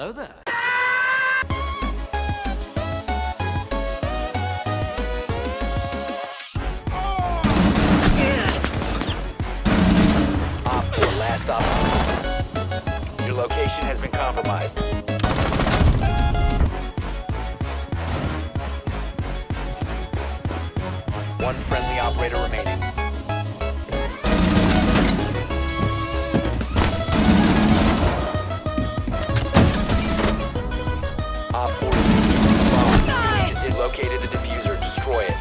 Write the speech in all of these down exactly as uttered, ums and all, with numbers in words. Hello there. Op four, last op. Your location has been compromised. One friendly operator remaining. Op four is located the diffuser. Destroy it.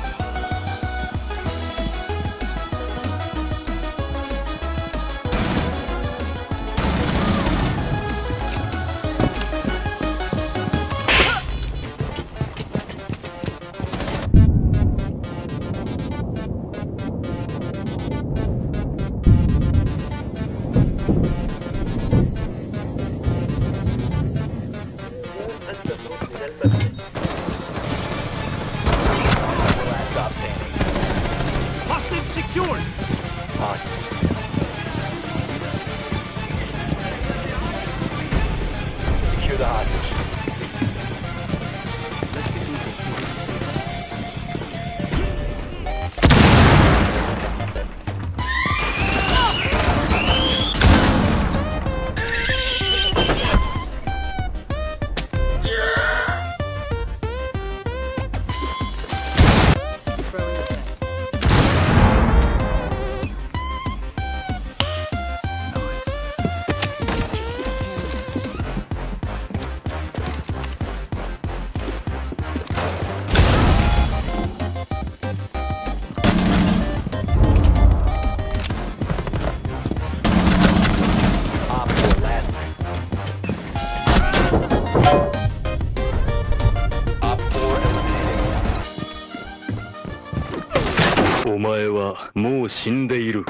Omae wa mou shindeiru.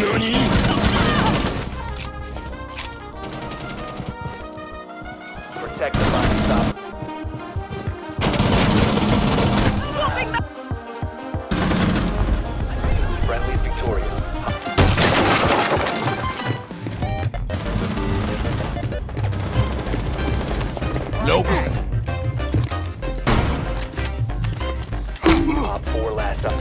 Nani? Protect the bomb. Stop. Stopping the friendly is victorious. Nope. Top four last up.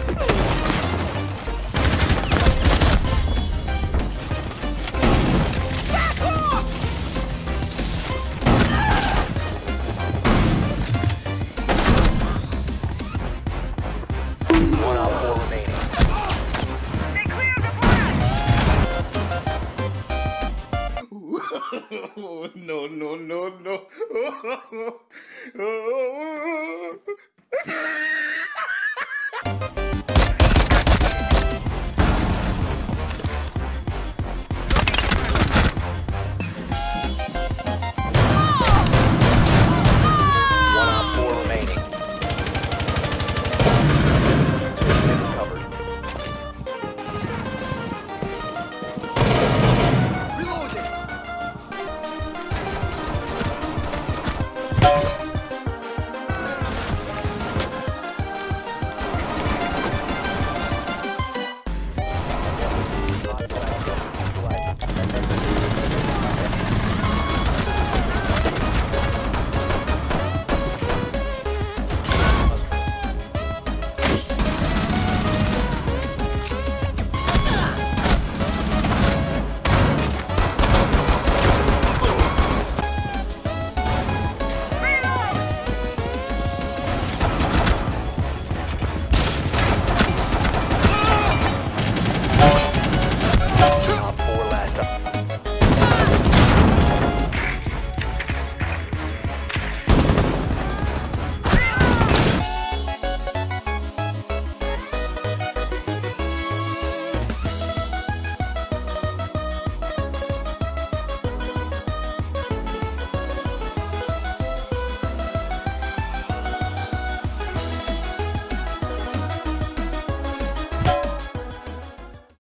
Oh, no, no, no, no. Oh, oh, oh, oh.